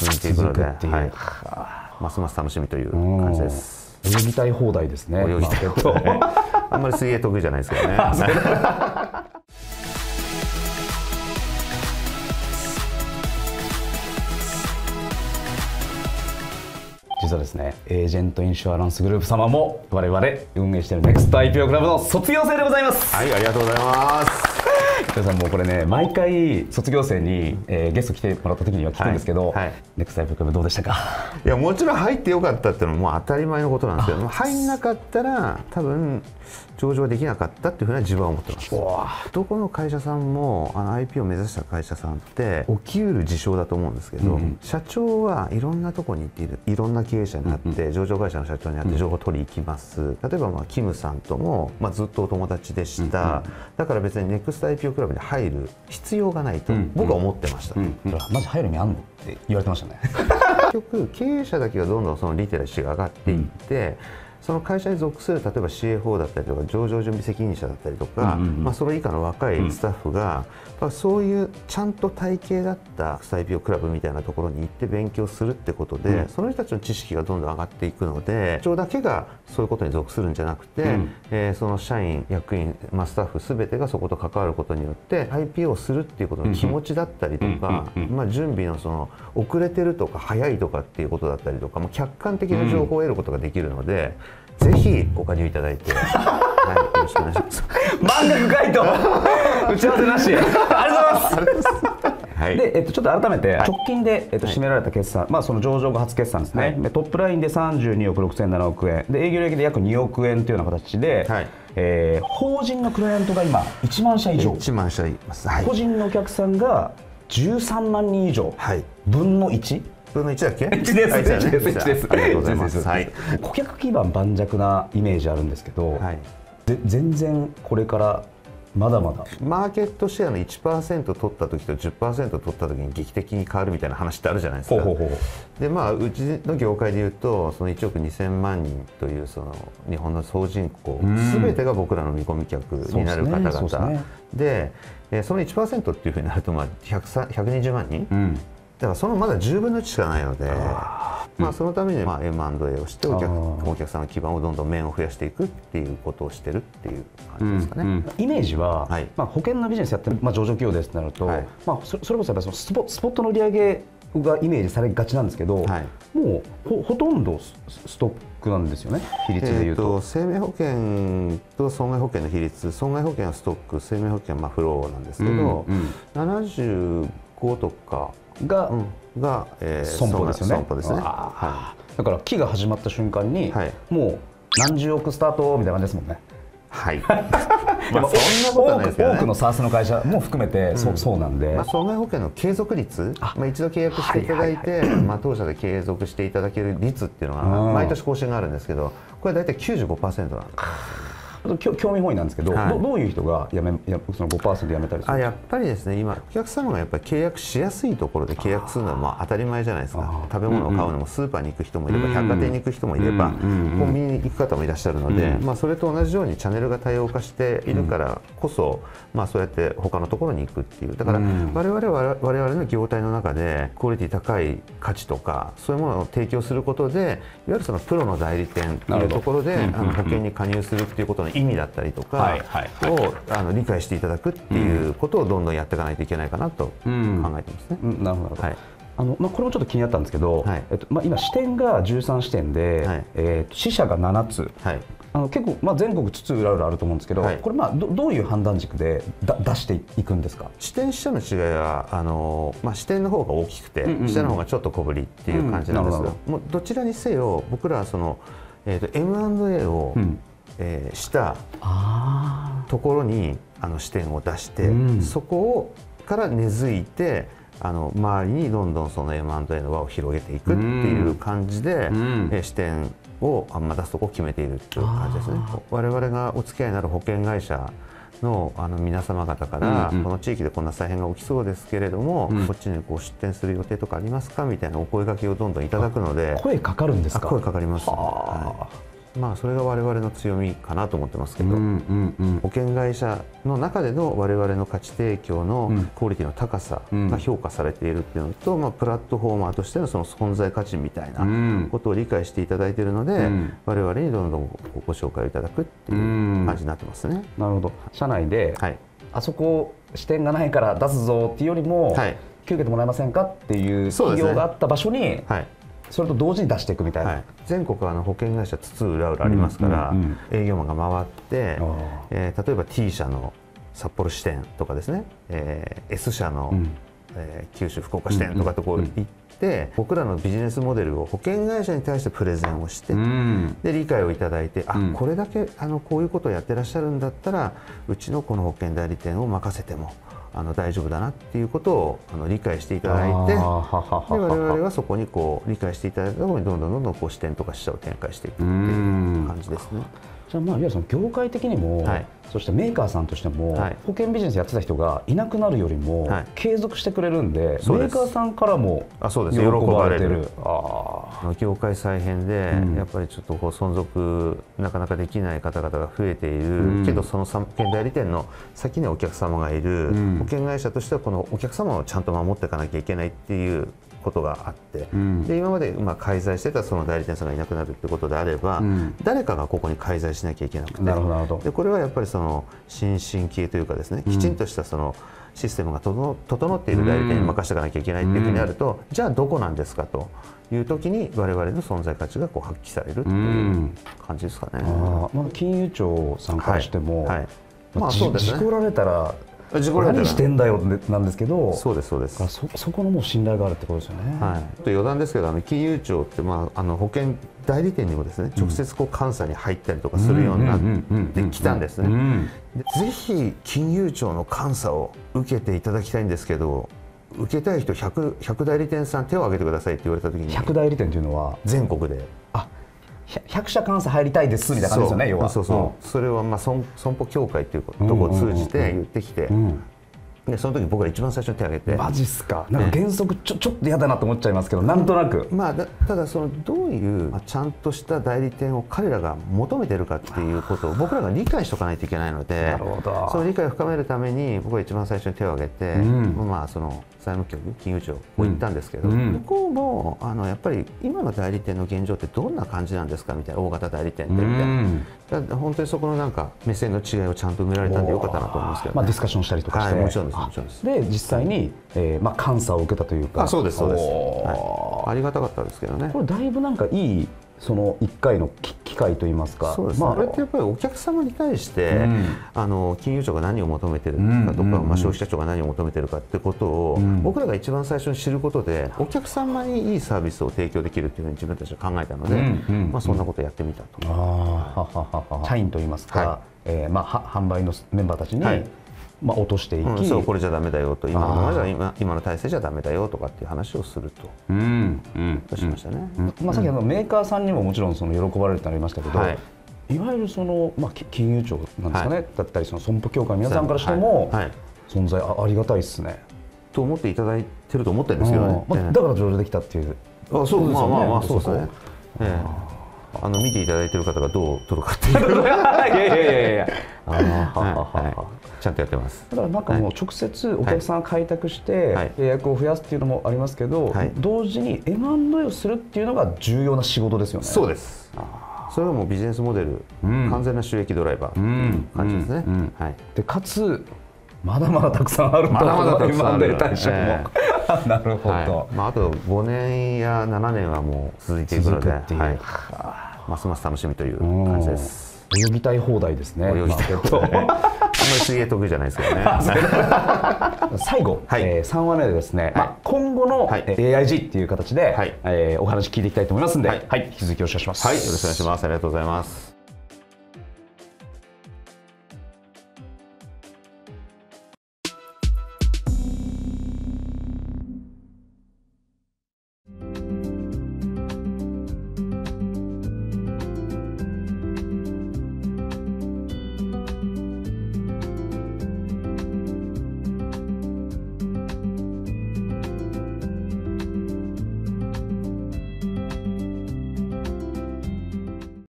続いていくので、はい、ますます楽しみという感じです。泳ぎたい放題ですね。泳ぎたい放題。あんまり水泳得意じゃないですけどね。実はですね、エージェントインシュアランスグループ様も我々運営している NEXTIPO クラブの卒業生でございます。はい、ありがとうございます。皆さんもうこれね、毎回卒業生に、ゲスト来てもらった時には聞くんですけど、NEXTIPO クラブどうでしたか？いや、もちろん入ってよかったっていうのはもう当たり前のことなんですけど、入んなかったら多分上場できなかったっていうふうに自分は思ってます。どこの会社さんもIP を目指した会社さんって起きうる事象だと思うんですけど、うん、社長はいろんなとこに行っている、いろんな経営者になって、うん、上場会社の社長になって情報を取り行きます、うん、例えばキムさんとも、ずっとお友達でした、うん、だから別に NEXTIPO クラブに入る必要がないと僕は思ってました。マジ入る意味あんのって言われてましたね。結局経営者だけがどんどんそのリテラシーが上がっていって、うん、その会社に属する例えば CFO だったりとか上場準備責任者だったりとか、それ以下の若いスタッフが、そういうちゃんと体系だったNEXTIPOクラブみたいなところに行って勉強するってことで、その人たちの知識がどんどん上がっていくので、社長だけがそういうことに属するんじゃなくて、その社員、役員、スタッフ全てがそこと関わることによって IPO をするっていうことの気持ちだったりとか、準備のその遅れてるとか早いとかっていうことだったりとか、客観的な情報を得ることができるので、ぜひご加入いただいて、はい、よろしくお願いします。満額回答、打ち合わせなし。ありがとうございます。で、ちょっと改めて直近で締められた決算、その上場後初決算ですね、トップラインで32億6007億円で営業利益で約2億円というような形で、法人のクライアントが今1万社以上、1万社います。個人のお客さんが13万人以上、分の1。分の1だっけ？ 1です。ありがとうございます。顧客基盤盤石なイメージあるんですけど、全然これからまだまだマーケットシェアの 1% 取った時と 10% 取った時に劇的に変わるみたいな話ってあるじゃないですか。で、うちの業界でいうとその1億2000万人というその日本の総人口全てが僕らの見込み客になる方々で、その 1% っていうふうになると120万人。だからそのまだ10分の1しかないので、そのためにM&A をしてお客さんの基盤をどんどん面を増やしていくっていうことをしてるっていう感じですかね。イメージは、保険のビジネスやってる、上場企業ですってなると、それこそやっぱりスポットの売り上げがイメージされがちなんですけど、もう ほとんどストックなんですよね、比率でいうと。生命保険と損害保険の比率、損害保険はストック、生命保険はフローなんですけど、75とか。が損保ですよね。だから期が始まった瞬間にもう何十億スタートみたいな感じですもんね。はい。多くの SaaS の会社も含めてそうなんで、損害保険の継続率、一度契約していただいて当社で継続していただける率っていうのが毎年更新があるんですけど、これは大体 95% なんです。興味本位なんですけど、どういう人がその 5% で辞めたりするんですか？やっぱりですね、今お客様がやっぱり契約しやすいところで契約するのは当たり前じゃないですか。食べ物を買うのもスーパーに行く人もいれば、百貨店に行く人もいれば、コンビニに行く方もいらっしゃるので、それと同じようにチャンネルが多様化しているからこそ、そうやって他のところに行くっていう。だから我々の業態の中でクオリティ高い価値とかそういうものを提供することで、いわゆるそのプロの代理店というところで保険に加入するっていうことの意味だったりとかを理解していただくっていうことをどんどんやっていかないといけないかなと考えてますね。なるほど。これもちょっと気になったんですけど、今支店が13支店で支社が7つ、結構全国津々浦々あると思うんですけど、これどういう判断軸で出していくんですか？支店支社の違いは支店の方が大きくて支社の方がちょっと小ぶりっていう感じなんですけど、どちらにせよ僕らはその M&A をしたところに視点を出して、そこから根付いて周りにどんどんその M&A の輪を広げていくっていう感じで、視点を出すとこを決めているっていう感じですね。我々がお付き合いになる保険会社の皆様方から、この地域でこんな再編が起きそうですけれども、こっちに出店する予定とかありますかみたいなお声掛けをどんどんいただくので。声かかるんですか？声かかりますね。まあそれが我々の強みかなと思ってますけど、保険会社の中での我々の価値提供のクオリティの高さが評価されているっていうのと、まあプラットフォーマーとしてのその存在価値みたいなことを理解していただいているので、我々にどんどんご紹介をいただくっていう感じになってますね。なるほど。社内で、はい、あそこ視点がないから出すぞっていうよりも、はい、受けてもらえませんかっていう企業があった場所に、はい、それと同時に出していくみたいな、はい、全国保険会社津々浦々ありますから、営業マンが回って、例えば T 社の札幌支店とかですね、S 社の、九州福岡支店とかとこう行って、僕らのビジネスモデルを保険会社に対してプレゼンをして、で理解をいただいて、あ、これだけこういうことをやってらっしゃるんだったら、うちのこの保険代理店を任せても大丈夫だなっていうことを理解していただいて、で我々はそこにこう理解していただいた方にどんどんどんどんこう視点とか視座を展開していくっていう感じですね。じゃあまあいわゆるその業界的にも、はい、そしてメーカーさんとしても、はい、保険ビジネスやってた人がいなくなるよりも、はい、継続してくれるんで、メーカーさんからも喜ばれてる。業界再編で、やっぱりちょっとこう存続なかなかできない方々が増えている、けどその保険代理店の先にはお客様がいる、保険会社としてはこのお客様をちゃんと守っていかなきゃいけないっていうことがあって、で今まで介在してたその代理店さんがいなくなるってことであれば、誰かがここに介在しなきゃいけなくて、でこれはやっぱりその新進気鋭というかですね、きちんとしたそのシステムが整っている代理店に任せていかなきゃいけないっていうふうになると、じゃあどこなんですかというときに我々の存在価値がこう発揮されるっていう感じですかね。金融庁さんからしても、事故られたら何してんだよなんですけど、そこのもう信頼があるってことですよね。はい、ちょっと余談ですけど、金融庁って、保険代理店にもですね、直接こう監査に入ったりとかするようになってきたんですね。ぜひ金融庁の監査を受けていただきたいんですけど、受けたい人 100代理店さん手を挙げてくださいって言われた時に、100代理店というのは全国で。100社監査入りたいですみたいな感じですよね、要は。そうそう、それは損保協会というところを通じて言ってきて、でその時僕が一番最初に手を挙げて、マジっすか、なんか原則、ちょっと嫌だなと思っちゃいますけど、なんとなく。ただ、どういうちゃんとした代理店を彼らが求めてるかっていうことを、僕らが理解しておかないといけないので、その理解を深めるために、僕が一番最初に手を挙げて、財務局、金融庁を行ったんですけど、向こうもやっぱり今の代理店の現状ってどんな感じなんですかみたいな、大型代理店でみたいな、本当にそこのなんか目線の違いをちゃんと埋められたんでよかったなと思いますけど、ね、ディスカッションしたりとかして、はい、もちろんです、もちろんです。で実際に、監査を受けたというか、そうです、そうです、はい、ありがたかったですけどね。これだいぶなんかいいその1回の機会といいますか、あれってやっぱりお客様に対して金融庁が何を求めてるかとか、消費者庁が何を求めてるかってことを僕らが一番最初に知ることで、お客様にいいサービスを提供できるっていうふうに自分たちは考えたので、そんなことをやってみたと。社員といいますか、販売のメンバーたちに落としていき、そう、これじゃだめだよと、今の体制じゃだめだよとかっていう話をすると、しましたね。さっきメーカーさんにももちろんその喜ばれるとありましたけど、いわゆるその金融庁なんですかね、だったりその損保協会の皆さんからしても存在ありがたいですね。と思っていただいてると思ってるんですけどね。だから上場できたっていう。そうですね。そうですね。見ていただいてる方がどう取るかっていう。いやいやいや。ちゃんとやってます。だからなんかもう直接お客さんが開拓して契約を増やすっていうのもありますけど、同時に M&A をするっていうのが重要な仕事ですよね。そうです。それはもうビジネスモデル、完全な収益ドライバーっていう感じですね。でかつまだまだたくさんあると。M&A 対象も。なるほど。あと5年や7年はもう続いていくので、ますます楽しみという感じです。泳ぎたい放題ですね。泳ぎたい放題。あんまり水泳得意じゃないですけどね。最後、3話目でですね、今後の A.I.G. っていう形でお話聞いていきたいと思いますんで、引き続きよろしくお願いします。よろしくお願いします。ありがとうございます。